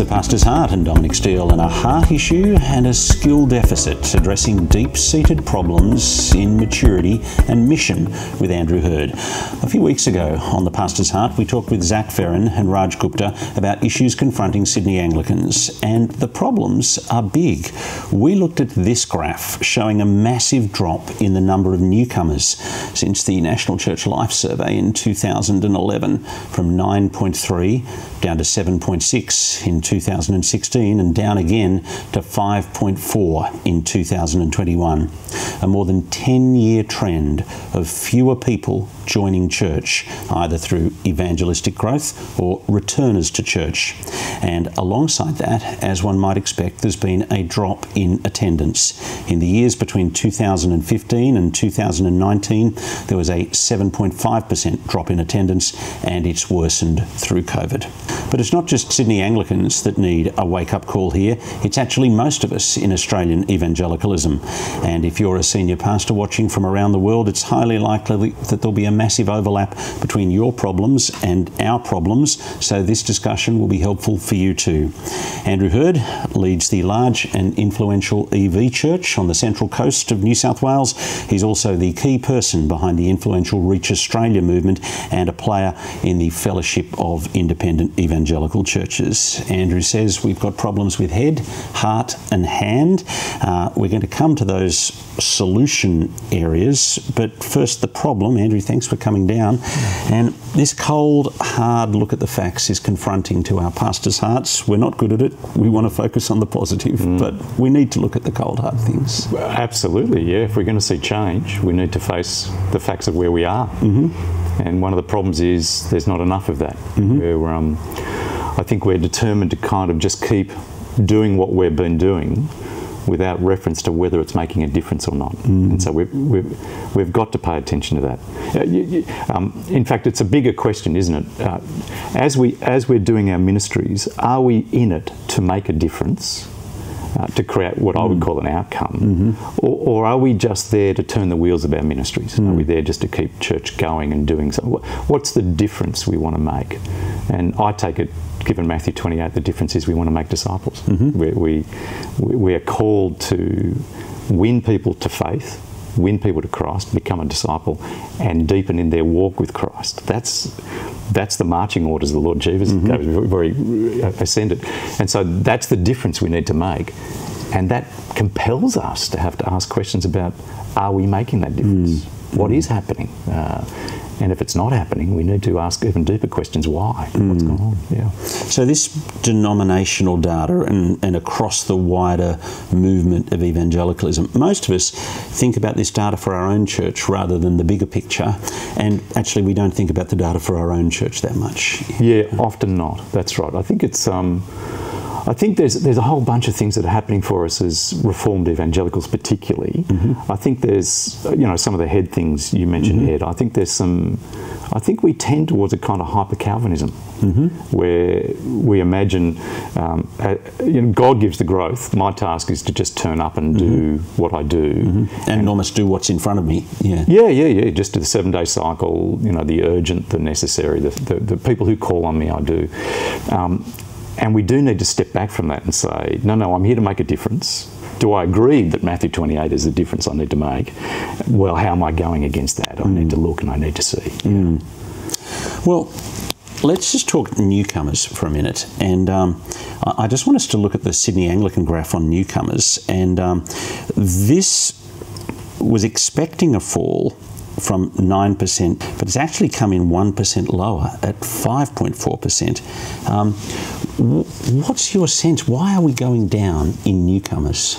The Pastor's Heart and Dominic Steele, and a heart issue and a skill deficit, addressing deep-seated problems in maturity and mission with Andrew Heard. A few weeks ago on The Pastor's Heart, we talked with Zac Veron and Raj Gupta about issues confronting Sydney Anglicans, and the problems are big. We looked at this graph showing a massive drop in the number of newcomers since the National Church Life Survey in 2011, from 9.3 down to 7.6 in 2016 and down again to 5.4 in 2021. A more than 10-year trend of fewer people joining church, either through evangelistic growth or returners to church. And alongside that, as one might expect, there's been a drop in attendance. In the years between 2015 and 2019, there was a 7.5% drop in attendance, and it's worsened through COVID. But it's not just Sydney Anglicans that need a wake-up call here. It's actually most of us in Australian evangelicalism. And if you're a senior pastor watching from around the world, it's highly likely that there'll be a massive overlap between your problems and our problems, so this discussion will be helpful for you too. Andrew Heard leads the large and influential EV Church on the Central Coast of New South Wales. He's also the key person behind the influential Reach Australia movement and a player in the Fellowship of Independent Evangelical Churches. Andrew says we've got problems with head, heart and hand. We're going to come to those solution areas, but first the problem. Andrew, thanks for coming down. And this cold, hard look at the facts is confronting to our pastors' hearts. We're not good at it. We want to focus on the positive, but we need to look at the cold, hard things. Well, absolutely, yeah. If we're going to see change, we need to face the facts of where we are. And one of the problems is there's not enough of that. I think we're determined to kind of just keep doing what we've been doing without reference to whether it's making a difference or not. And so we've got to pay attention to that. In fact, it's a bigger question, isn't it? As we're doing our ministries, are we in it to make a difference, to create what I would call an outcome, or are we just there to turn the wheels of our ministries? Are we there just to keep church going and doing something? What's the difference we want to make? And I take it, given Matthew 28, the difference is we want to make disciples. We are called to win people to faith, win people to Christ, become a disciple, and deepen in their walk with Christ. That's the marching orders of the Lord Jesus. That was very ascended. And so that's the difference we need to make. And that compels us to have to ask questions about, are we making that difference? What is happening? And if it's not happening, we need to ask even deeper questions. Why? What's going on? Yeah. So this denominational data and across the wider movement of evangelicalism, most of us think about this data for our own church rather than the bigger picture. And actually, we don't think about the data for our own church that much. Yeah, often not. That's right. I think it's... I think there's a whole bunch of things that are happening for us as Reformed evangelicals, particularly. I think there's, you know, some of the head things you mentioned, Ed. I think there's some. I think we tend towards a kind of hyper-Calvinism, where we imagine, you know, God gives the growth. My task is to just turn up and do what I do, and almost do what's in front of me. Yeah. Just do the 7-day cycle. You know, the urgent, the necessary, the people who call on me, I do. And we do need to step back from that and say, no, I'm here to make a difference. Do I agree that Matthew 28 is the difference I need to make? Well, how am I going against that? I need to look and I need to see. Well, let's just talk newcomers for a minute. And I just want us to look at the Sydney Anglican graph on newcomers. And this was expecting a fall from 9%, but it's actually come in 1% lower at 5.4%. What's your sense? Why are we going down in newcomers?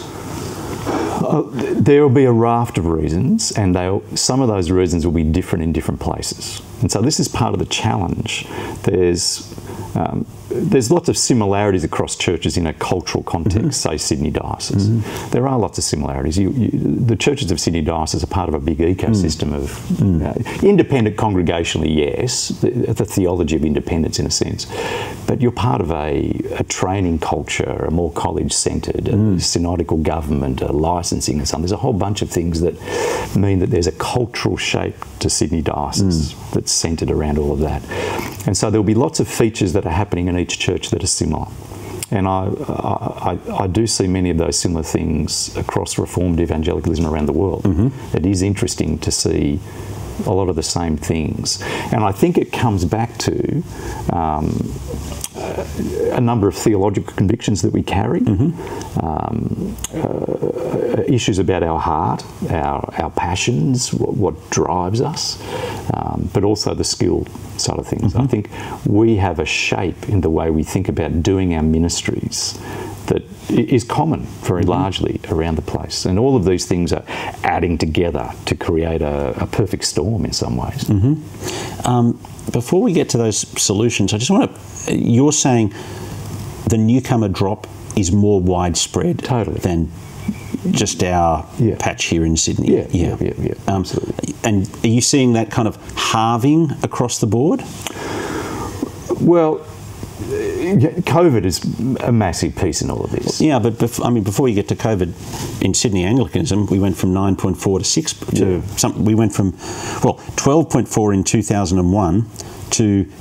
There will be a raft of reasons, and some of those reasons will be different in different places. And so this is part of the challenge. There's lots of similarities across churches in a cultural context, say Sydney Diocese. There are lots of similarities. The churches of Sydney Diocese are part of a big ecosystem of independent congregationally, yes, the theology of independence in a sense, but you're part of a training culture, a more college-centred, a synodical government, a licensing and something. There's a whole bunch of things that mean that there's a cultural shape to Sydney Diocese that's centred around all of that. And so there'll be lots of features that are happening in each church that are similar. And I do see many of those similar things across Reformed evangelicalism around the world. Mm-hmm. It is interesting to see a lot of the same things. And I think it comes back to a number of theological convictions that we carry, mm-hmm. Issues about our heart, our passions, what drives us, but also the skill side of things. Mm-hmm. I think we have a shape in the way we think about doing our ministries that is common very largely around the place. And all of these things are adding together to create a perfect storm in some ways. Mm-hmm. Before we get to those solutions, I just want to, you're saying the newcomer drop is more widespread than just our patch here in Sydney. Yeah, absolutely. And are you seeing that kind of halving across the board? Well, COVID is a massive piece in all of this. Yeah, but before you get to COVID, in Sydney Anglicanism, we went from 9.4 to 6. We went from, well, 12.4 in 2001 to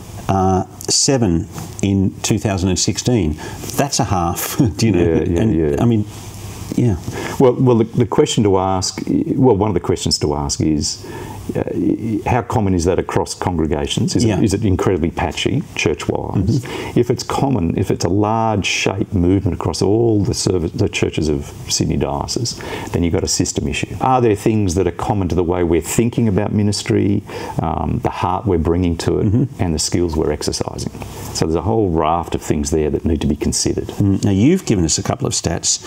7 in 2016. That's a half, do you know? Yeah. I mean, yeah. Well, the question to ask, one of the questions to ask is, how common is that across congregations? Is it incredibly patchy, church-wise? Mm-hmm. If it's common, if it's a large-shaped movement across all the churches of Sydney Diocese, then you've got a system issue. Are there things that are common to the way we're thinking about ministry, the heart we're bringing to it, mm-hmm. and the skills we're exercising? So there's a whole raft of things there that need to be considered. Mm. Now, you've given us a couple of stats,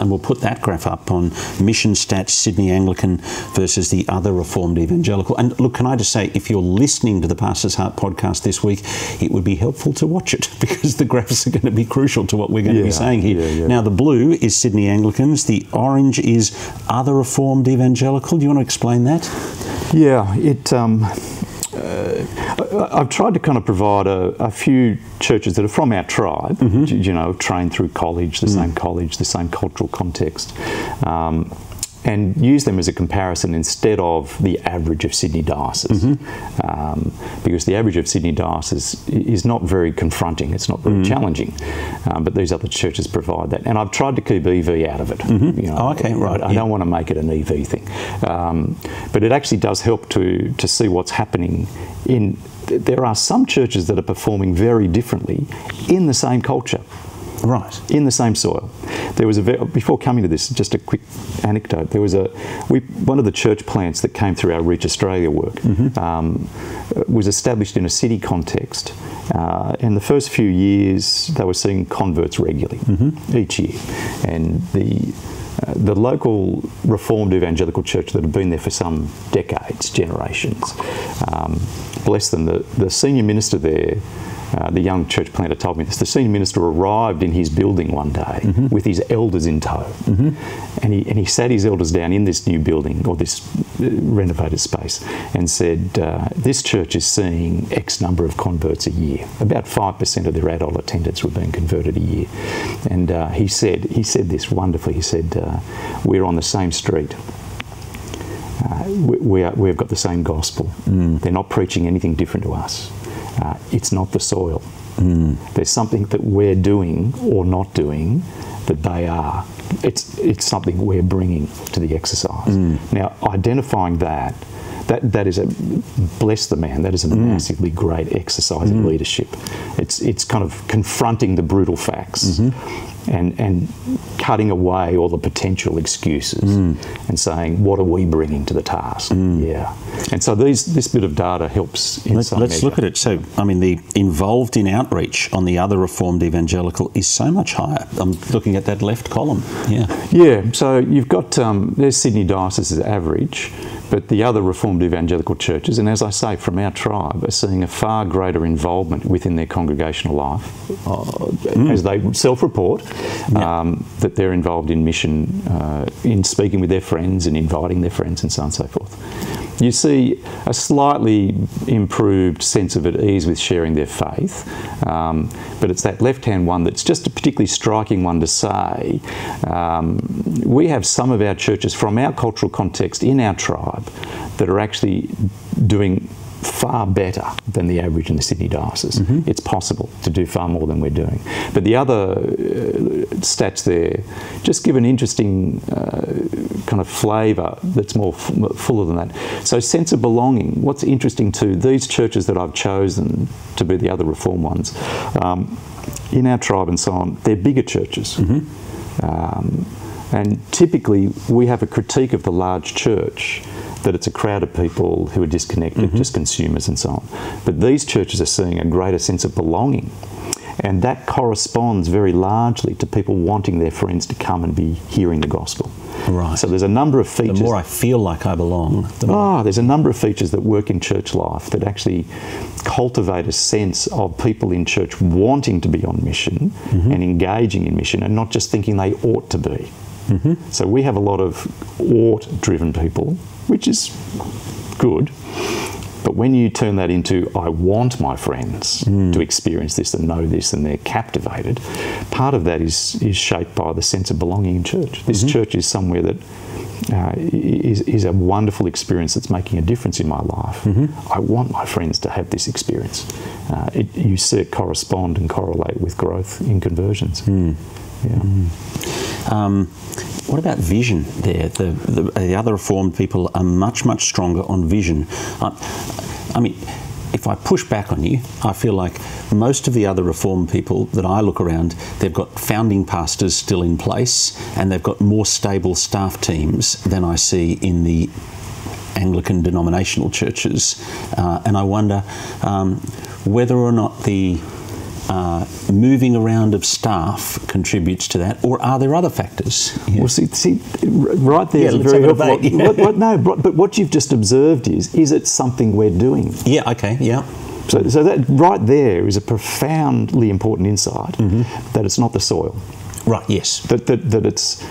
and we'll put that graph up on mission stats, Sydney Anglican versus the other Reformed evangelical. And look, can I just say, if you're listening to the Pastor's Heart podcast this week, it would be helpful to watch it, because the graphs are going to be crucial to what we're going to be saying here. Yeah, yeah. Now, the blue is Sydney Anglicans. The orange is other Reformed evangelical. Do you want to explain that? Yeah, I've tried to kind of provide a few churches that are from our tribe, mm-hmm. You know, trained through college, the same college, the same cultural context. And use them as a comparison instead of the average of Sydney Diocese. Mm-hmm. Because the average of Sydney Diocese is not very confronting, it's not very challenging. But these other churches provide that. And I've tried to keep EV out of it. Mm-hmm. You know, I don't want to make it an EV thing. But it actually does help to see what's happening in... There are some churches that are performing very differently in the same culture. Right. In the same soil. There was before coming to this, just a quick anecdote. There was one of the church plants that came through our Reach Australia work was established in a city context. And the first few years, they were seeing converts regularly each year. And the local Reformed evangelical church that had been there for some decades, generations, bless them, the senior minister there, the young church planter told me this. The senior minister arrived in his building one day with his elders in tow, and he sat his elders down in this new building or this renovated space and said, "This church is seeing X number of converts a year. About 5% of their adult attendants were being converted a year." And he said this wonderfully. He said, "We're on the same street. We've got the same gospel. They're not preaching anything different to us. It's not the soil. There's something that we're doing or not doing that they are. It's something we're bringing to the exercise." Now, identifying that is a, bless the man, that is a massively great exercise in leadership. It's kind of confronting the brutal facts and cutting away all the potential excuses and saying, what are we bringing to the task? Yeah. And so this bit of data helps in some measure. Let's look at it. So, I mean, the involved in outreach on the other Reformed evangelical is so much higher. I'm looking at that left column. Yeah. Yeah. So you've got, there's Sydney Diocese's average, but the other Reformed evangelical churches, and as I say, from our tribe, are seeing a far greater involvement within their congregational life as they self-report that they're involved in mission, in speaking with their friends and inviting their friends and so on and so forth. You see a slightly improved sense of at ease with sharing their faith, but it's that left-hand one that's just a particularly striking one to say. We have some of our churches from our cultural context in our tribe that are actually doing far better than the average in the Sydney Diocese. Mm-hmm. It's possible to do far more than we're doing. But the other stats there just give an interesting kind of flavour that's more fuller than that. So sense of belonging, what's interesting too, these churches that I've chosen to be the other reform ones, in our tribe and so on, they're bigger churches. Mm-hmm. And typically we have a critique of the large church, that it's a crowd of people who are disconnected, mm-hmm. just consumers and so on. But these churches are seeing a greater sense of belonging. And that corresponds very largely to people wanting their friends to come and be hearing the gospel. Right. So there's a number of features. The more I feel like I belong. There's a number of features that work in church life that actually cultivate a sense of people in church wanting to be on mission mm-hmm. and engaging in mission and not just thinking they ought to be. Mm-hmm. So we have a lot of ought-driven people, which is good. But when you turn that into, I want my friends to experience this and know this, and they're captivated, part of that is shaped by the sense of belonging in church. This mm-hmm. church is somewhere that is a wonderful experience that's making a difference in my life. Mm-hmm. I want my friends to have this experience. You see it correspond and correlate with growth in conversions. Mm. Yeah. Mm. What about vision there? The other Reformed people are much, much stronger on vision. I mean, if I push back on you, I feel like most of the other Reformed people that I look around, they've got founding pastors still in place and they've got more stable staff teams than I see in the Anglican denominational churches. And I wonder whether or not the moving around of staff contributes to that, or are there other factors? Yeah. Well, see, right there is very helpful. Yeah. But what you've just observed is it something we're doing? Yeah, okay, yeah. So that right there is a profoundly important insight mm-hmm. that it's not the soil. Right, yes. That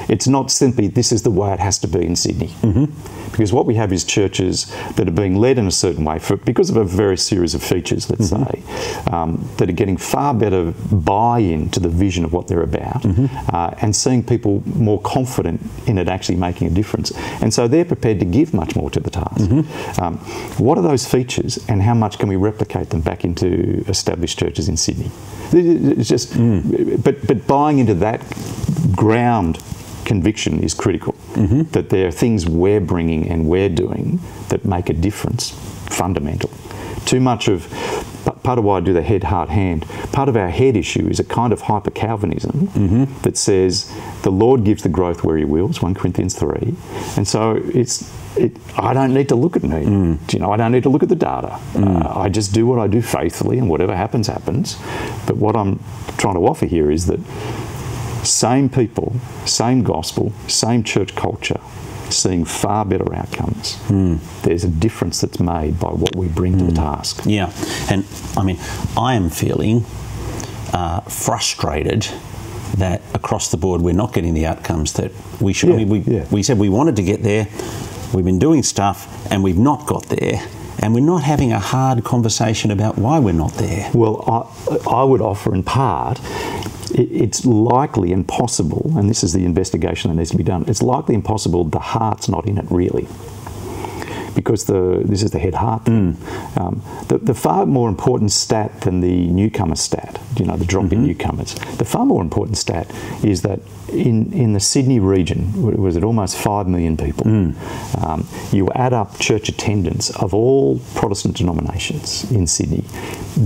it's not simply this is the way it has to be in Sydney. Mm-hmm. Because what we have is churches that are being led in a certain way because of a very series of features, let's mm-hmm. say, that are getting far better buy-in to the vision of what they're about mm-hmm. And seeing people more confident in it actually making a difference. And so they're prepared to give much more to the task. Mm-hmm. What are those features and how much can we replicate them back into established churches in Sydney? It's just, but buying into that ground conviction is critical, mm-hmm. that there are things we're bringing and we're doing that make a difference, fundamental. Too much of, part of why I do the head, heart, hand, part of our head issue is a kind of hyper-Calvinism mm-hmm. that says the Lord gives the growth where he wills, 1 Corinthians 3, and so I don't need to look at me. Mm. You know, I don't need to look at the data. Mm. I just do what I do faithfully and whatever happens, happens. But what I'm trying to offer here is that same people, same gospel, same church culture, seeing far better outcomes. Mm. There's a difference that's made by what we bring to the task. Yeah, and I mean, I am feeling frustrated that across the board we're not getting the outcomes that we should. Yeah, I mean, we said we wanted to get there, we've been doing stuff, and we've not got there. And we're not having a hard conversation about why we're not there. Well, I would offer in part, it's likely and possible, and this is the investigation that needs to be done, it's likely and possible the heart's not in it really. Because this is the head heart. Mm. The far more important stat than the newcomer stat, you know, the drop mm-hmm. in newcomers, the far more important stat is that in the Sydney region, was it almost 5 million people, you add up church attendance of all Protestant denominations in Sydney,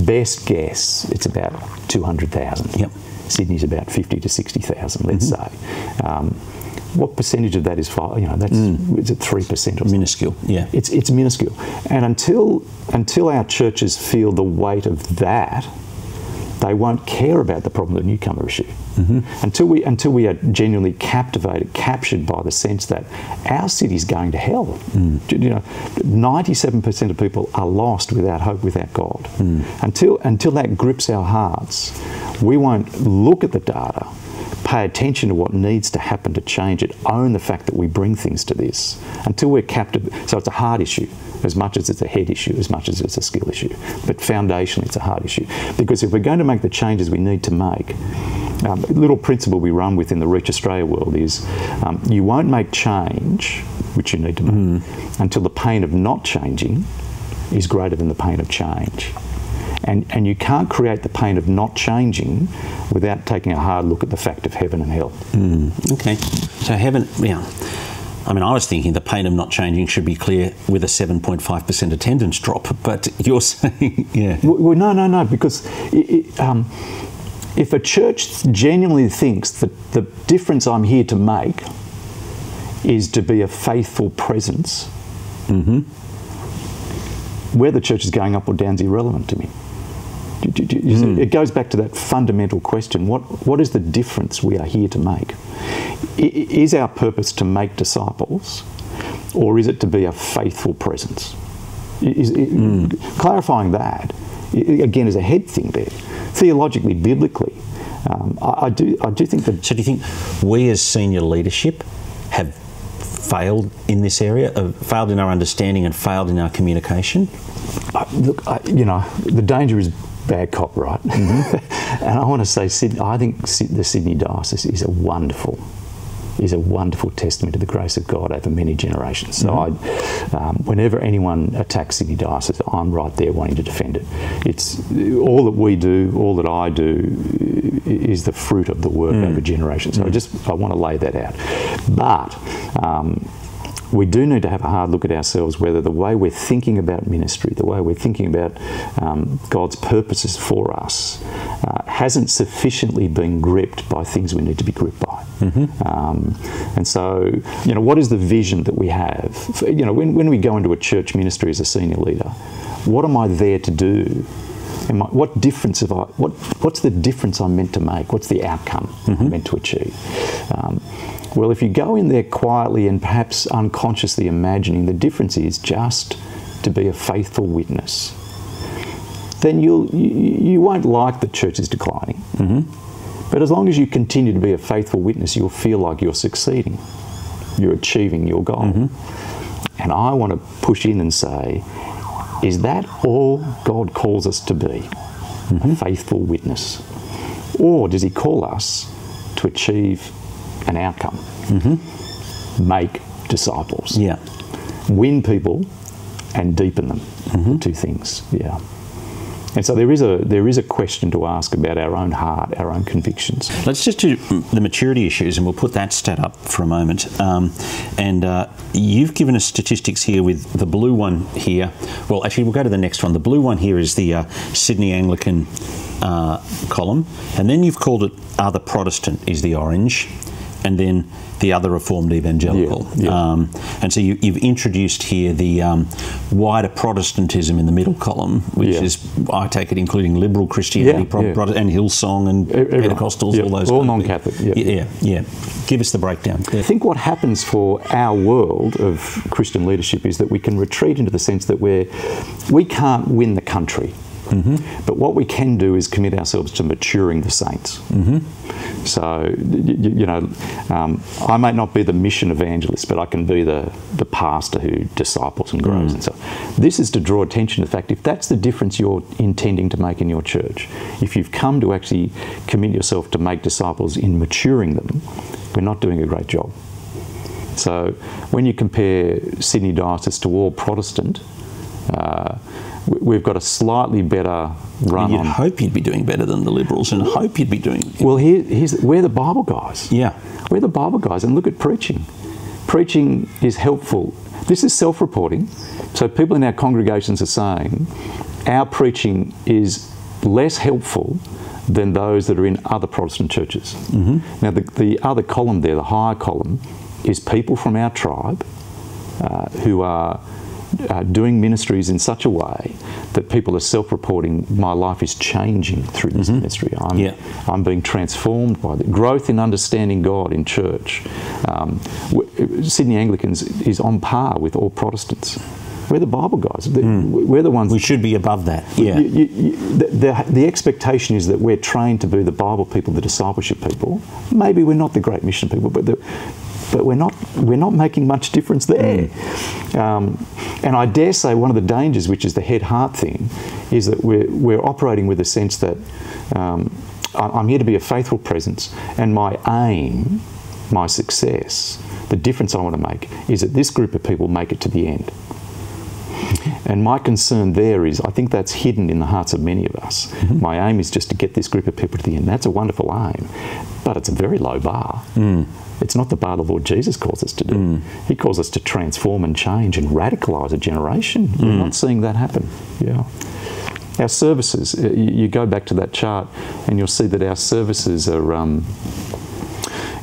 best guess, it's about 200,000. Yep. Sydney's about 50 to 60,000, let's mm-hmm. say. What percentage of that is, you know, that's is it 3% or minuscule? Yeah, it's minuscule. And until our churches feel the weight of that, they won't care about the problem of the newcomer issue. Mm-hmm. Until we are genuinely captured by the sense that our city's going to hell. Mm. You know, 97% of people are lost without hope, without God. Mm. Until that grips our hearts, we won't look at the data. Pay attention to what needs to happen to change it, own the fact that we bring things to this until we're captive. So it's a hard issue as much as it's a head issue, as much as it's a skill issue. But foundationally, it's a hard issue. Because if we're going to make the changes we need to make, a little principle we run with in the Reach Australia world is you won't make change, which you need to make, until the pain of not changing is greater than the pain of change. And you can't create the pain of not changing without taking a hard look at the fact of heaven and hell. Mm, okay. So heaven, yeah. I mean, I was thinking the pain of not changing should be clear with a 7.5% attendance drop, but you're saying, yeah. Well, no, because if a church genuinely thinks that the difference I'm here to make is to be a faithful presence, mm-hmm. where the church is going up or down is irrelevant to me. It goes back to that fundamental question. What is the difference we are here to make? Is our purpose to make disciples, or is it to be a faithful presence? Clarifying that, again, is a head thing there. Theologically, biblically, I do think that... So do you think we as senior leadership have failed in this area, failed in our understanding and failed in our communication? Look, you know, the danger is bad cop, right? Mm-hmm. And I want to say, I think the Sydney Diocese is a wonderful testament to the grace of God over many generations. So mm-hmm. Whenever anyone attacks Sydney Diocese, I'm right there wanting to defend it. It's all that we do, all that I do, is the fruit of the work over generations. So I want to lay that out. But we do need to have a hard look at ourselves, whether the way we're thinking about ministry, the way we're thinking about God's purposes for us, hasn't sufficiently been gripped by things we need to be gripped by. Mm-hmm. And so, you know, what is the vision that we have? For, you know, when we go into a church ministry as a senior leader, what am I there to do? What's the difference I'm meant to make? What's the outcome I'm meant to achieve? Well, if you go in there quietly and perhaps unconsciously imagining the difference is just to be a faithful witness, then you won't like the church is declining. Mm-hmm. But as long as you continue to be a faithful witness, you'll feel like you're succeeding. You're achieving your goal. Mm-hmm. And I want to push in and say, is that all God calls us to be? Mm-hmm. A faithful witness? Or does he call us to achieve an outcome? Mm-hmm. Make disciples. Yeah. Win people and deepen them. Mm-hmm. Two things. Yeah. And so there is a question to ask about our own heart, our own convictions. Let's just do the maturity issues, and we'll put that stat up for a moment. You've given us statistics here with the blue one here. Well, actually, we'll go to the next one. The blue one here is the Sydney Anglican column, and then you've called it other Protestant is the orange, and then the other Reformed Evangelical. Yeah, yeah. And so you've introduced here the wider Protestantism in the middle column, which is, I take it, including liberal Christianity, and Hillsong and Pentecostals, all those. All non-Catholic. Yeah. Give us the breakdown. Yeah. I think what happens for our world of Christian leadership is that we can retreat into the sense that we can't win the country. Mm-hmm. But what we can do is commit ourselves to maturing the saints. Mm-hmm. So, I might not be the mission evangelist, but I can be the pastor who disciples and grows. Mm. And so this is to draw attention to the fact, if that's the difference you're intending to make in your church, if you've come to actually commit yourself to make disciples in maturing them, we're not doing a great job. So when you compare Sydney Diocese to all Protestant, we've got a slightly better run. You'd hope you'd be doing better than the Liberals, and hope you'd be doing... Well, we're the Bible guys. Yeah. We're the Bible guys, and look at preaching. Preaching is helpful. This is self-reporting. So people in our congregations are saying our preaching is less helpful than those that are in other Protestant churches. Mm-hmm. Now, the other column there, the higher column, is people from our tribe who are... doing ministries in such a way that people are self-reporting, my life is changing through this ministry. I'm being transformed by the growth in understanding God in church. Sydney Anglicans is on par with all Protestants. We're the Bible guys. We're the ones... We should be above that. Yeah. The expectation is that we're trained to be the Bible people, the discipleship people. Maybe we're not the great mission people, but we're not making much difference there. And I dare say one of the dangers, which is the head-heart thing, is that we're operating with a sense that I'm here to be a faithful presence, and my aim, my success, the difference I want to make is that this group of people make it to the end. And my concern there is, I think that's hidden in the hearts of many of us. Mm-hmm. My aim is just to get this group of people to the end. That's a wonderful aim, but it's a very low bar. Mm. It's not the bar the Lord Jesus calls us to do. Mm. He calls us to transform and change and radicalise a generation. Mm. We're not seeing that happen. Yeah. Our services, you go back to that chart and you'll see that our services are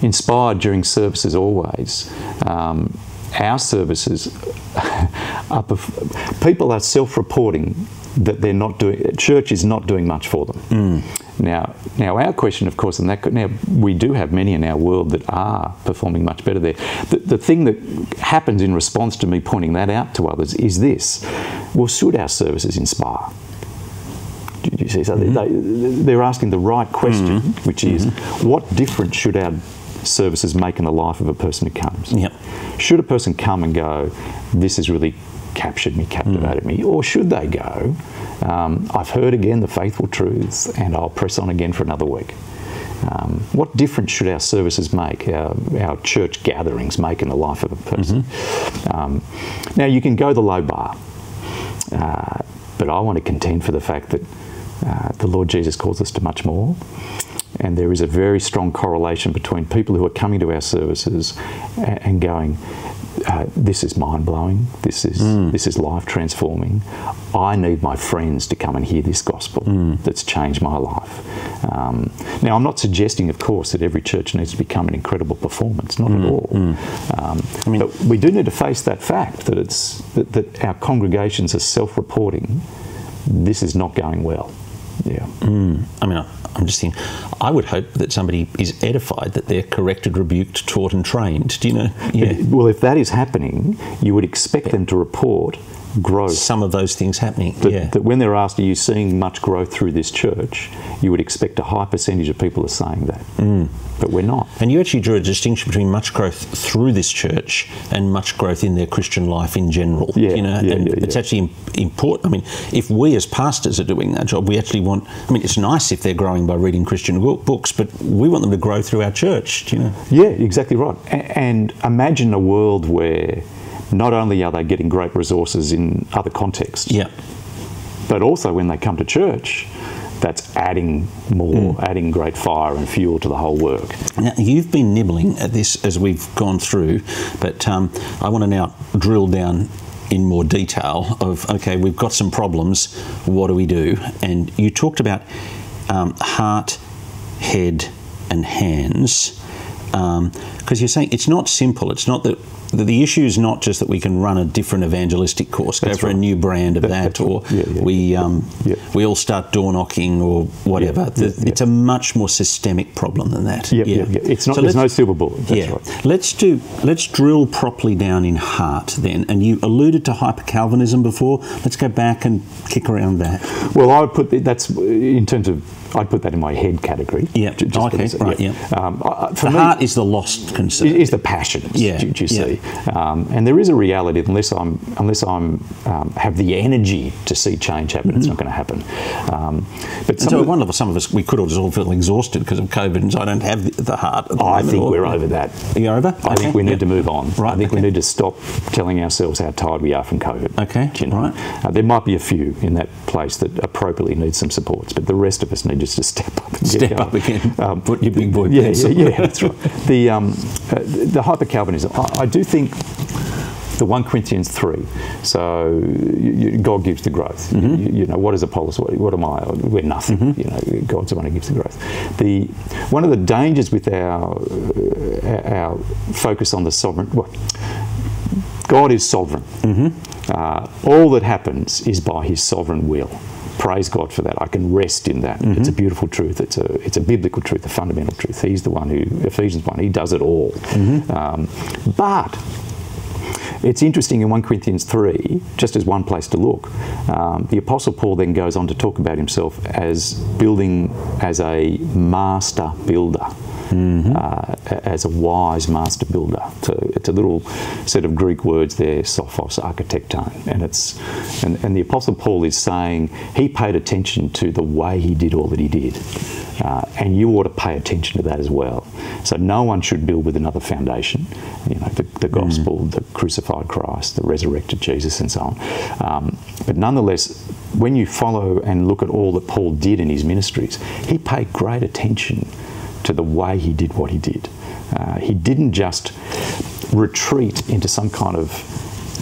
inspired during services always. Our services, people are self-reporting that they're not doing, church is not doing much for them. Mm. Now our question, of course, and that could, now we do have many in our world that are performing much better there. The thing that happens in response to me pointing that out to others is this: well, should our services inspire? Do you see? So they're asking the right question, mm-hmm. which is, mm-hmm. what difference should our services make in the life of a person who comes? Yep. Should a person come and go, this has really captured me, captivated me? Or should they go, I've heard again the faithful truths and I'll press on again for another week? What difference should our services make, our church gatherings make in the life of a person? Mm-hmm. Now, you can go the low bar, but I want to contend for the fact that the Lord Jesus calls us to much more. And there is a very strong correlation between people who are coming to our services and going, this is mind-blowing, this is life-transforming. I need my friends to come and hear this gospel that's changed my life. Now, I'm not suggesting, of course, that every church needs to become an incredible performance, not at all. Mm. I mean, but we do need to face that fact that, that our congregations are self-reporting, this is not going well. Yeah. Mm. I mean, I'm just thinking, I would hope that somebody is edified that they're corrected, rebuked, taught and trained. Do you know? Yeah. Well, if that is happening, you would expect them to report growth. Some of those things happening, that when they're asked, are you seeing much growth through this church? You would expect a high percentage of people are saying that. Mm. But we're not. And you actually drew a distinction between much growth through this church and much growth in their Christian life in general. Yeah, you know, it's actually important. I mean, if we as pastors are doing that job, we actually want, I mean, it's nice if they're growing by reading Christian books, but we want them to grow through our church, do you know? Yeah, exactly right. And imagine a world where not only are they getting great resources in other contexts, but also when they come to church, that's adding more, adding great fire and fuel to the whole work. Now, you've been nibbling at this as we've gone through, but I want to now drill down in more detail of, okay, we've got some problems, what do we do? And you talked about heart, head and hands, because you're saying it's not simple. It's not that the issue is not just that we can run a different evangelistic course, go for a new brand of that, or we all start door knocking or whatever. It's a much more systemic problem than that. It's not. So there's no silver bullet. That's right. Let's drill properly down in heart then. And you alluded to hyper-Calvinism before. Let's go back and kick around that. Well, I would put that's in terms of. I'd put that in my head category. Yeah. Okay. Right. Yeah. For me, heart is the lost concern. It is the passion. Yeah. Do you see? And there is a reality that unless I have the energy to see change happen, it's not going to happen. But some of us, we could all feel exhausted because of COVID, and so I don't have the heart. I think we're over that. Are you over? I think we need to move on. Right. I think we need to stop telling ourselves how tired we are from COVID. Okay. You know? Right. There might be a few in that place that appropriately need some supports, but the rest of us need just to step up and get up again. Put your big boy pencil. Yeah, that's right. The hyper-Calvinism, I do think the 1 Corinthians 3, so God gives the growth. Mm-hmm. You know, what is Apollos? What am I? We're nothing. Mm-hmm. You know, God's the one who gives the growth. One of the dangers with our focus on the sovereign, God is sovereign. Mm-hmm. All that happens is by his sovereign will. Praise God for that. I can rest in that. Mm-hmm. It's a beautiful truth. It's a biblical truth, a fundamental truth. He's the one who, Ephesians 1, he does it all. Mm-hmm. But it's interesting in 1 Corinthians 3, just as one place to look, the Apostle Paul then goes on to talk about himself as building as a master builder. mm-hmm. As a wise master builder. It's a little set of Greek words there, sophos, architecton. And the Apostle Paul is saying he paid attention to the way he did all that he did. And you ought to pay attention to that as well. So no one should build with another foundation, you know, the gospel, mm. the crucified Christ, the resurrected Jesus, and so on. But nonetheless, when you follow and look at all that Paul did in his ministries, he paid great attention to the way he did what he did. He didn't just retreat into some kind of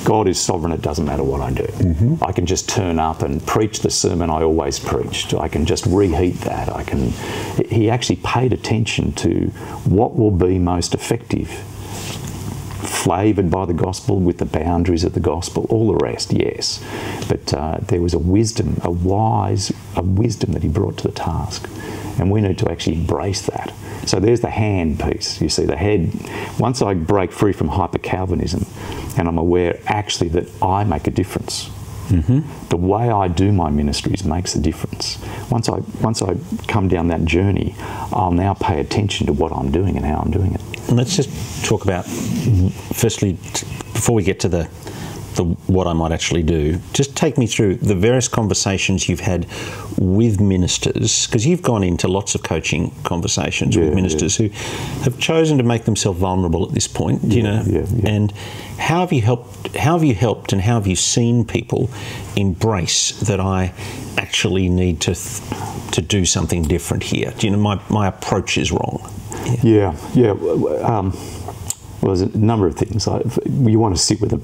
God is sovereign, it doesn't matter what I do. Mm-hmm. I can just turn up and preach the sermon I always preached. I can just reheat that. He actually paid attention to what will be most effective, flavoured by the gospel, with the boundaries of the gospel, all the rest, yes. But there was a wisdom that he brought to the task. And we need to actually embrace that. So there's the hand piece. You see, the head, once I break free from hyper-Calvinism, and I'm aware actually that I make a difference. Mm-hmm. The way I do my ministries makes a difference. Once I come down that journey, I'll now pay attention to what I'm doing and how I'm doing it. And let's just talk about, firstly, before we get to the what I might actually do, just take me through the various conversations you've had with ministers, because you've gone into lots of coaching conversations with ministers who have chosen to make themselves vulnerable at this point, you know, and how have you helped and how have you seen people embrace that I actually need to do something different here? Do you know, my approach is wrong? Well, there's a number of things. You want to sit with a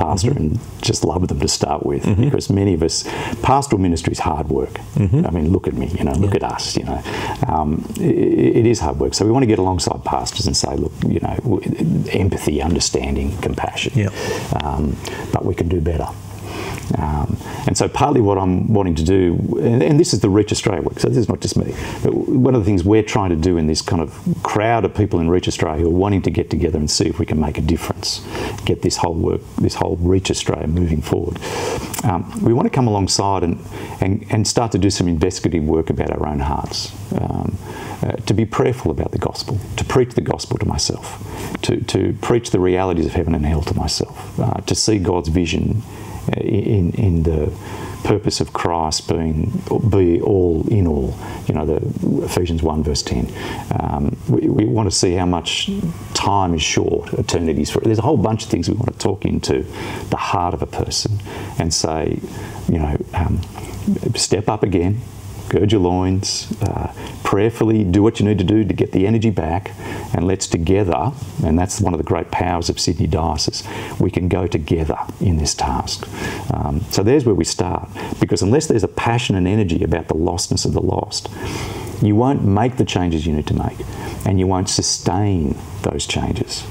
pastor mm-hmm. and just love them to start with, mm-hmm. because many of us, pastoral ministry is hard work. Mm-hmm. I mean, look at me, you know, look at us, you know. It is hard work. So we want to get alongside pastors and say, look, you know, empathy, understanding, compassion. Yep. But we can do better. And so partly what I'm wanting to do, and this is the Reach Australia work, so this is not just me, but one of the things we're trying to do in this kind of crowd of people in Reach Australia who are wanting to get together and see if we can make a difference, get this whole work, this whole Reach Australia moving forward. We want to come alongside and start to do some investigative work about our own hearts, to be prayerful about the gospel, to preach the gospel to myself, to preach the realities of heaven and hell to myself, to see God's vision in the purpose of Christ be all in all, you know, the Ephesians 1 verse 10. We want to see how much time is short, eternities. There's a whole bunch of things we want to talk into the heart of a person and say, you know, step up again, gird your loins, prayerfully do what you need to do to get the energy back, and let's together, and that's one of the great powers of Sydney Diocese, we can go together in this task. So there's where we start, because unless there's a passion and energy about the lostness of the lost, you won't make the changes you need to make, and you won't sustain those changes.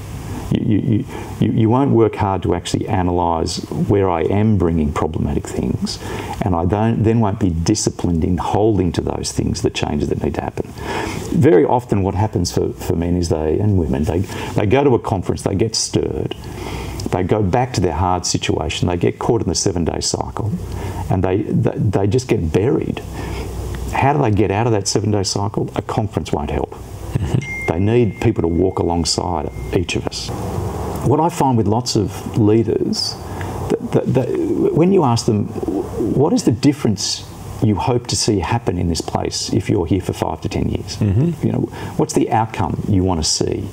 You won't work hard to actually analyse where I am bringing problematic things, and I then won't be disciplined in holding to those things, the changes that need to happen. Very often what happens for men is and women, they go to a conference, they get stirred, they go back to their hard situation, they get caught in the 7-day cycle, and they just get buried. How do they get out of that 7-day cycle? A conference won't help. They need people to walk alongside each of us. What I find with lots of leaders, when you ask them, what is the difference you hope to see happen in this place if you're here for 5 to 10 years? Mm-hmm. You know, what's the outcome you want to see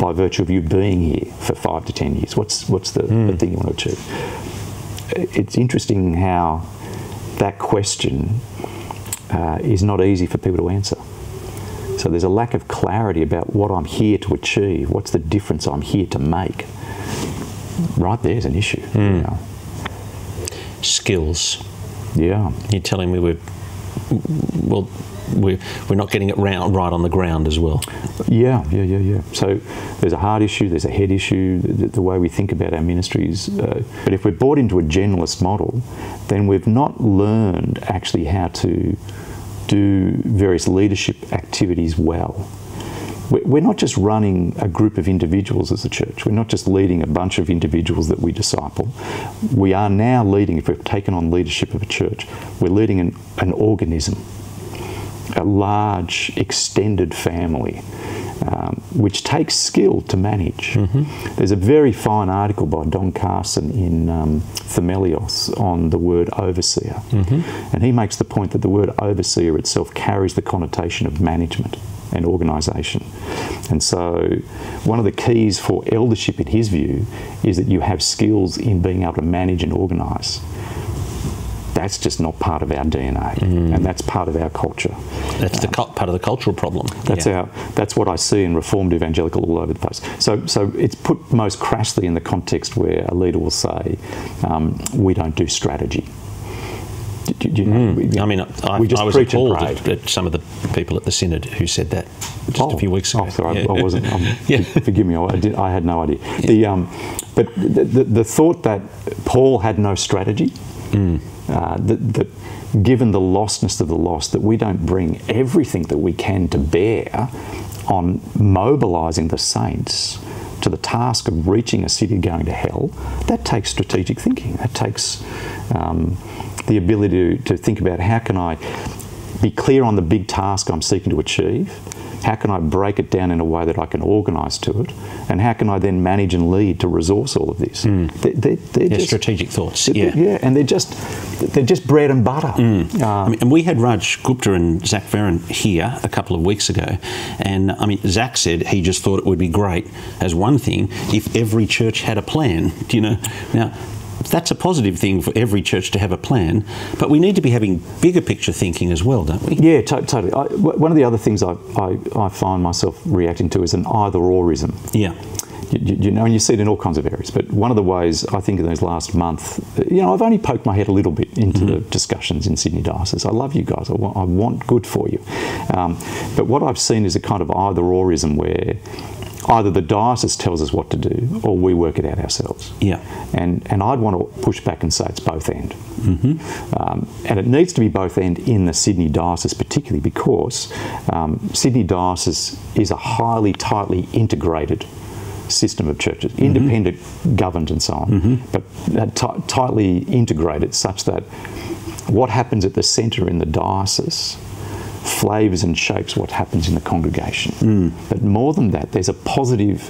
by virtue of you being here for 5 to 10 years? What's the thing you want to achieve? It's interesting how that question is not easy for people to answer. So there's a lack of clarity about what I'm here to achieve. What's the difference I'm here to make? Right there's an issue. Mm. You know. Skills. Yeah. You're telling me we're not getting it right on the ground as well. Yeah. So there's a heart issue, there's a head issue, the way we think about our ministries. But if we're bought into a generalist model, then we've not learned actually how to do various leadership activities well. We're not just running a group of individuals as a church. We're not just leading a bunch of individuals that we disciple. We are now leading, if we've taken on leadership of a church, we're leading an organism, a large extended family which takes skill to manage. Mm-hmm. There's a very fine article by Don Carson in Themelios on the word overseer. Mm-hmm. And he makes the point that the word overseer itself carries the connotation of management and organisation. And so one of the keys for eldership, in his view, is that you have skills in being able to manage and organise. That's just not part of our DNA, and that's part of our culture. That's part of the cultural problem. That's that's what I see in Reformed Evangelical all over the place. So it's put most crassly in the context where a leader will say, we don't do strategy. I was appalled at some of the people at the Synod who said that just a few weeks ago. I wasn't. Forgive me, I had no idea. Yeah. But the thought that Paul had no strategy, that given the lostness of the lost, that we don't bring everything that we can to bear on mobilising the saints to the task of reaching a city going to hell, that takes strategic thinking. That takes the ability to think about, how can I be clear on the big task I'm seeking to achieve? How can I break it down in a way that I can organise to it? And how can I then manage and lead to resource all of this? They're just strategic thoughts. And they're just bread and butter. And we had Raj Gupta and Zac Veron here a couple of weeks ago, and Zac said he just thought it would be great as one thing if every church had a plan. Do you know now? That's a positive thing for every church to have a plan, but we need to be having bigger picture thinking as well, don't we? Yeah, totally. One of the other things I find myself reacting to is an either-orism. Yeah. You know, and you see it in all kinds of areas, but one of the ways I think in this last month, I've only poked my head a little bit into the discussions in Sydney Diocese. I love you guys. I want good for you. But what I've seen is a kind of either-orism where either the diocese tells us what to do or we work it out ourselves. Yeah. And I'd want to push back and say it's both end. Mm-hmm. And it needs to be both end in the Sydney Diocese particularly, because Sydney Diocese is a highly tightly integrated system of churches, independent, governed and so on, but tightly integrated such that what happens at the centre in the diocese flavours and shapes what happens in the congregation. But more than that, there's a positive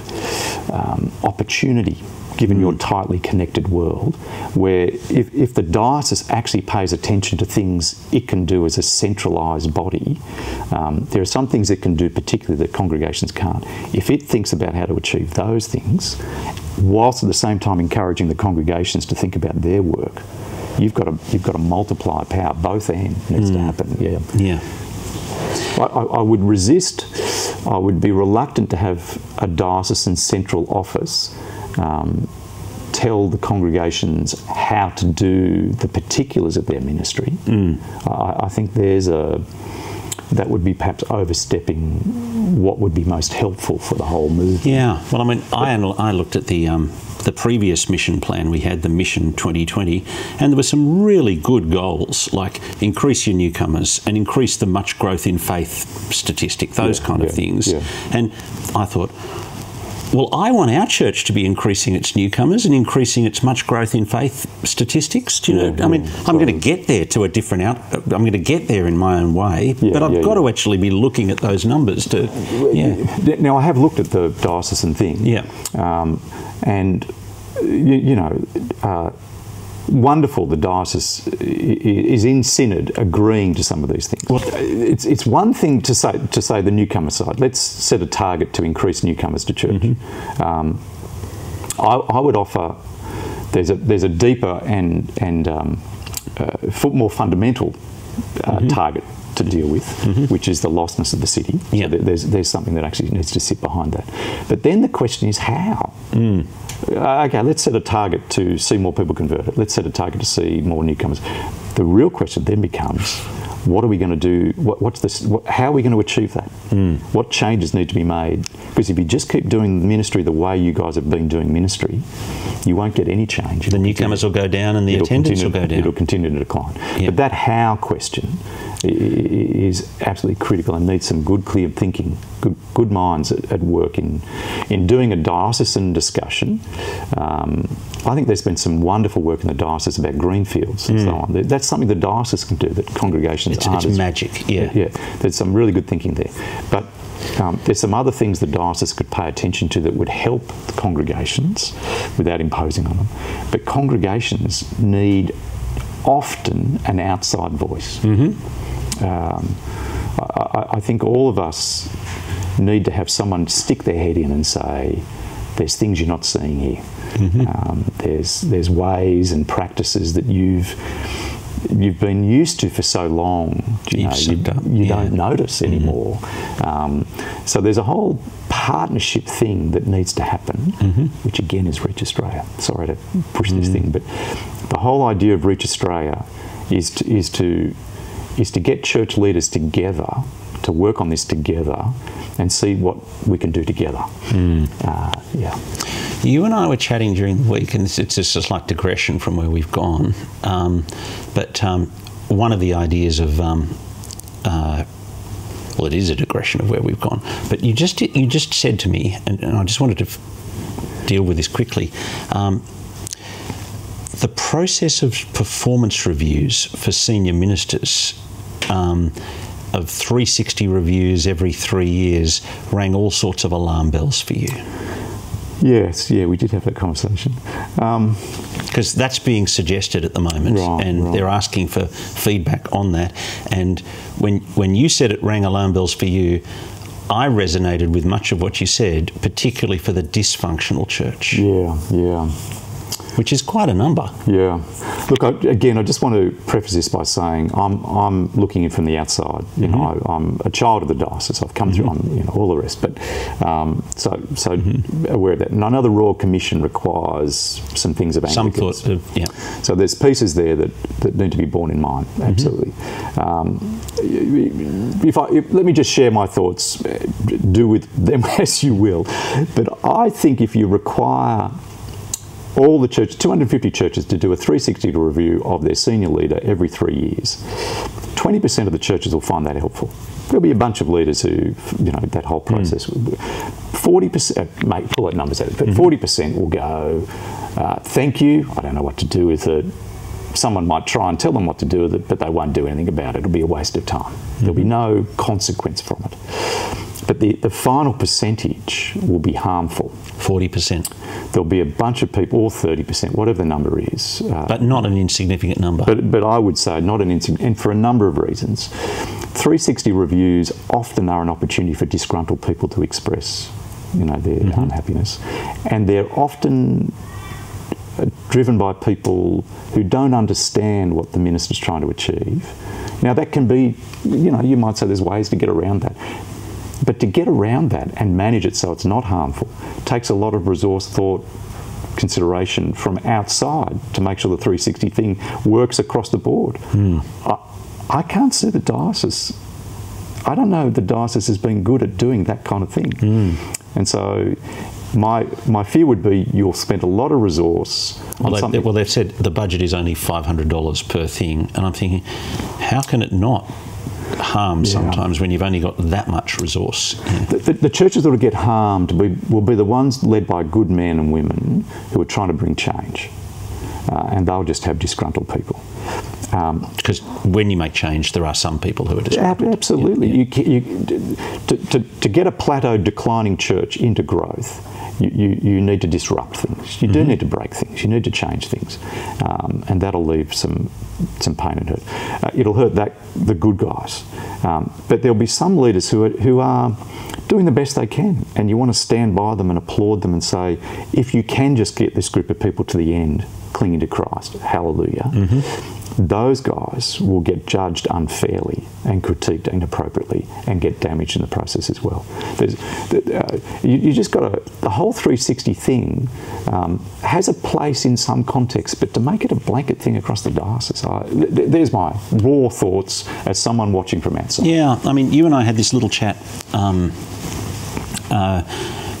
opportunity, given your tightly connected world, where if the diocese actually pays attention to things it can do as a centralised body, there are some things it can do particularly that congregations can't. If it thinks about how to achieve those things, whilst at the same time encouraging the congregations to think about their work, you've got to multiply power. Both ends needs to happen. Yeah. I would resist, I would be reluctant to have a diocesan central office tell the congregations how to do the particulars of their ministry. I think that would be perhaps overstepping what would be most helpful for the whole movement. Yeah, well, I looked at the previous mission plan we had, the Mission 2020, and there were some really good goals, like increase your newcomers and increase the much growth in faith statistic, those kind of things. Yeah. And I thought, well, I want our church to be increasing its newcomers and increasing its much growth in faith statistics. Do you know? I'm going to get there to a different I'm going to get there in my own way, but I've got to actually be looking at those numbers too. Yeah. Now, I have looked at the diocesan thing. Yeah. And, wonderful the diocese is in synod agreeing to some of these things. Well, it's one thing to say the newcomer side. Let's set a target to increase newcomers to church. Mm-hmm. I would offer there's a deeper and more fundamental target to deal with, which is the lostness of the city. Yeah. So there's something that actually needs to sit behind that. But then the question is how. Okay, let's set a target to see more people converted. Let's set a target to see more newcomers. The real question then becomes, what are we going to do? How are we going to achieve that? What changes need to be made? Because if you just keep doing ministry the way you guys have been doing ministry, you won't get any change. The newcomers will go down and the attendance will go down. It'll continue to decline. Yeah. But that how question is absolutely critical and needs some good, clear thinking, good minds at work in doing a diocesan discussion. I think there's been some wonderful work in the diocese about greenfields and so on. That's something the diocese can do that congregations aren't. It's magic, yeah. There's some really good thinking there. But There's some other things the diocese could pay attention to that would help the congregations without imposing on them. But congregations need often an outside voice. Mm-hmm. I think all of us need to have someone stick their head in and say, there's things you're not seeing here. Mm-hmm. There's ways and practices that you've been used to for so long, you don't notice anymore. Mm-hmm. So there's a whole partnership thing that needs to happen, mm-hmm. which again is Reach Australia. Sorry to push mm-hmm. this thing, but the whole idea of Reach Australia is to get church leaders together to work on this together and see what we can do together. Mm. Yeah. You and I were chatting during the week, and it's just a slight digression from where we've gone, but one of the ideas of well, it is a digression of where we've gone, but you just said to me, and I just wanted to deal with this quickly, the process of performance reviews for senior ministers, of 360 reviews every 3 years, rang all sorts of alarm bells for you. Yes, yeah, we did have that conversation. Because that's being suggested at the moment, right. They're asking for feedback on that. And when you said it rang alarm bells for you, I resonated with much of what you said, particularly for the dysfunctional church. Yeah, yeah. Which is quite a number. Yeah. Look, I just want to preface this by saying I'm looking in from the outside. You mm-hmm. know, I'm a child of the diocese. I've come mm-hmm. through. I'm, you know, all the rest. But so mm-hmm. aware of that. And I know the Royal Commission requires some things of Anglicans. Some thought of, yeah. So there's pieces there that need to be borne in mind. Absolutely. Mm-hmm. Let me just share my thoughts. Do with them as you will. But I think if you require all the churches, 250 churches, to do a 360 review of their senior leader every 3 years, 20% of the churches will find that helpful. There'll be a bunch of leaders who, you know, that whole process. 40%, mate, pull that numbers out, but 40% will go, thank you, I don't know what to do with it. Someone might try and tell them what to do with it, but they won't do anything about it. It'll be a waste of time. There'll be no consequence from it. But the final percentage will be harmful. 40%. There'll be a bunch of people, or 30%, whatever the number is. But not an insignificant number. But I would say not an insignificant, and for a number of reasons. 360 reviews often are an opportunity for disgruntled people to express, you know, their mm-hmm. unhappiness. And they're often driven by people who don't understand what the minister's trying to achieve. Now that can be, you know, you might say there's ways to get around that. But to get around that and manage it so it's not harmful takes a lot of resource, thought, consideration from outside to make sure the 360 thing works across the board. Mm. I can't see the diocese. I don't know the diocese has been good at doing that kind of thing. Mm. And so my fear would be you'll spend a lot of resource on something. Well, they've said the budget is only $500 per thing. And I'm thinking, how can it not harm sometimes when you've only got that much resource? Yeah. The churches that will get harmed will be the ones led by good men and women who are trying to bring change, and they'll just have disgruntled people. Because when you make change, there are some people who are disgruntled. Absolutely. Yeah. To get a plateaued, declining church into growth, you need to disrupt things. You do mm-hmm. need to break things. You need to change things, and that'll leave some pain and hurt. It'll hurt the good guys, but there'll be some leaders who are doing the best they can, and you want to stand by them and applaud them and say, if you can just get this group of people to the end, clinging to Christ, hallelujah. Mm-hmm. Those guys will get judged unfairly and critiqued inappropriately and get damaged in the process as well. You just got the whole 360 thing has a place in some context, but to make it a blanket thing across the diocese, there's my raw thoughts as someone watching from outside. Yeah, I mean, you and I had this little chat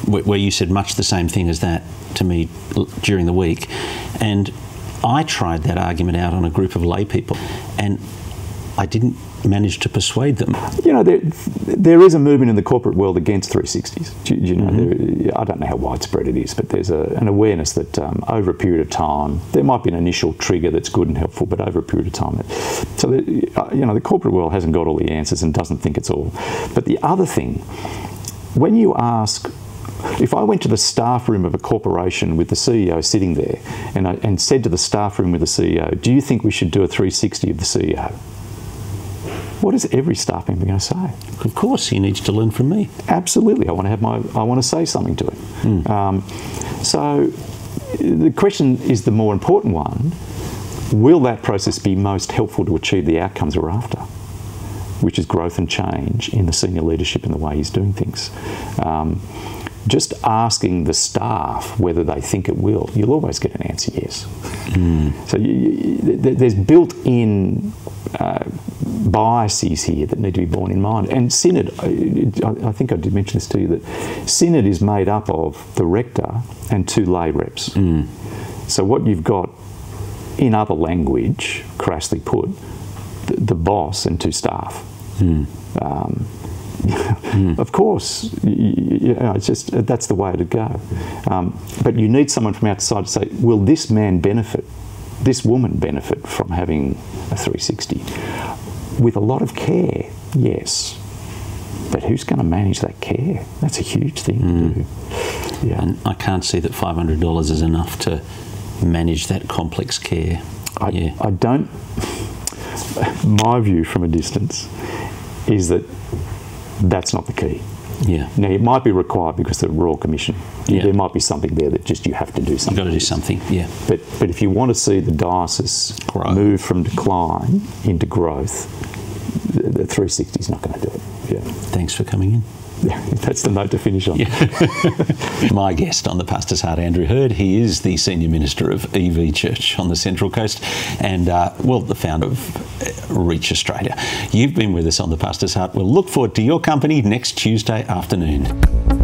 where you said much the same thing as that to me during the week, and I tried that argument out on a group of lay people, and I didn't manage to persuade them. You know, there is a movement in the corporate world against 360s. You know, mm-hmm. I don't know how widespread it is, but there's an awareness that over a period of time, there might be an initial trigger that's good and helpful, but over a period of time. So the corporate world hasn't got all the answers and doesn't think it's all. But the other thing when you ask, if I went to the staff room of a corporation with the CEO sitting there and I said to the staff room with the CEO, do you think we should do a 360 of the CEO? What is every staff member going to say? Of course, he needs to learn from me. Absolutely. I want to say something to him. Mm. So the question is the more important one. Will that process be most helpful to achieve the outcomes we're after, which is growth and change in the senior leadership and the way he's doing things? Just asking the staff whether they think it will, you'll always get an answer yes. Mm. So there's built-in biases here that need to be borne in mind. And Synod, I think I did mention this to you, that Synod is made up of the rector and two lay reps. Mm. So what you've got, in other language, crassly put, the boss and two staff. Mm. Of course, you know, it's just that's the way to go. But you need someone from outside to say, will this man benefit, this woman benefit from having a 360? With a lot of care, yes. But who's going to manage that care? That's a huge thing to do. Yeah. And I can't see that $500 is enough to manage that complex care. I don't. My view from a distance is that that's not the key. Yeah. Now, it might be required because the Royal Commission, there might be something there that just you have to do something. You've got to do something, yeah. But if you want to see the diocese move from decline into growth, the 360 is not going to do it. Yeah. Thanks for coming in. Yeah, that's the note to finish on. Yeah. My guest on The Pastor's Heart, Andrew Heard. He is the Senior Minister of EV Church on the Central Coast and, well, the founder of Reach Australia. You've been with us on The Pastor's Heart. We'll look forward to your company next Tuesday afternoon.